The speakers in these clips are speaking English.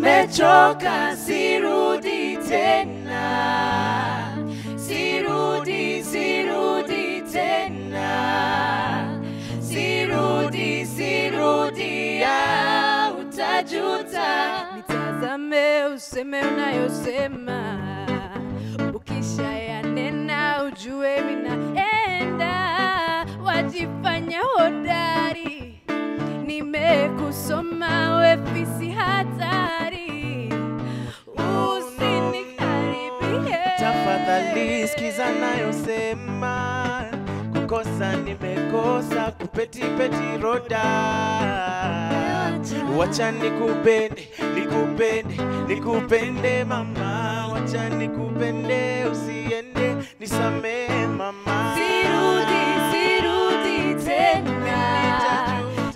nimechoka, sirudi tena, sirudi, sirudi tena, sirudi, sirudi, ya utajuta. Nitazame useme unayosema, ukisha ya nena ujue minaenda. Wajifanya hodari, nimekusoma wefisi hatari, usinikaribie. Tafadhali sikiza nayosema, kukosa nimekosa, kupeti peti roda. Wacha nikupende, nikupende, nikupende mama, wacha nikupende usiende, nisamehe mama.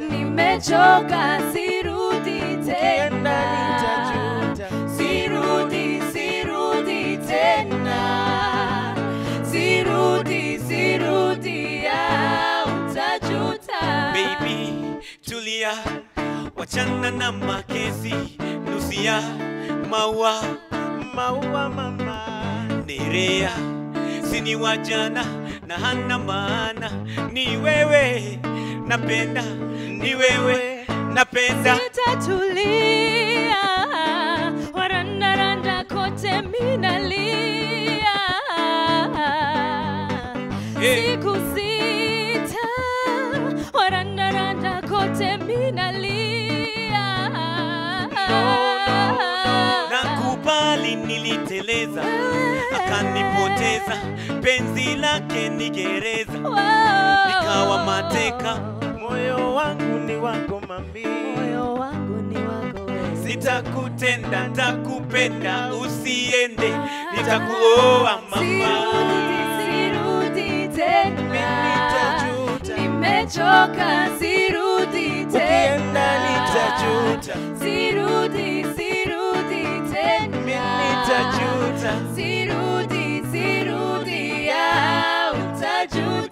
Nimechoka, sirudi tena, sirudi, sirudi tena, sirudi, sirudi ya utajuta. Baby, tulia, wachana na makezi, nusia, maua, maua mama, nerea, sini wajana, na hana maana, ni wewe, napenda, ni wewe, napenda. Sitatulia, waranda randa kote minalia, siku sita, waranda randa kote minalia. Nakubali niliteleza, akanipoteza, penzi lake ni gereza, nikawa mateka. Moyo wangu ni wako mami, moyo wangu ni wako. Sitakutenda, nitakupenda, usiende, nitakuoa mama. Sirudi tena, nimechoka, sirudi tena, nitajuta. Sirudi, sirudi tena, nitajuta. Sirudi, sirudi ya utajuta.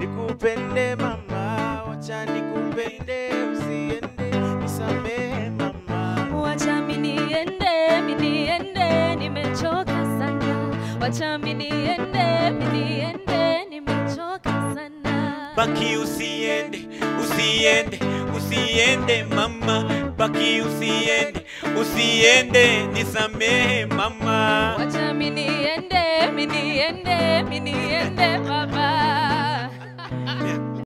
Nikupende mama, wacha nikupende usiende, nisamehe mama. Wacha mini ende, nimechoka sana. Wacha mini ende, nimechoka sana. Baki usiende, usiende, usiende mama. Baki usiende, usiende, nisamehe mama. Wacha mini ende, mini ende, mini ende.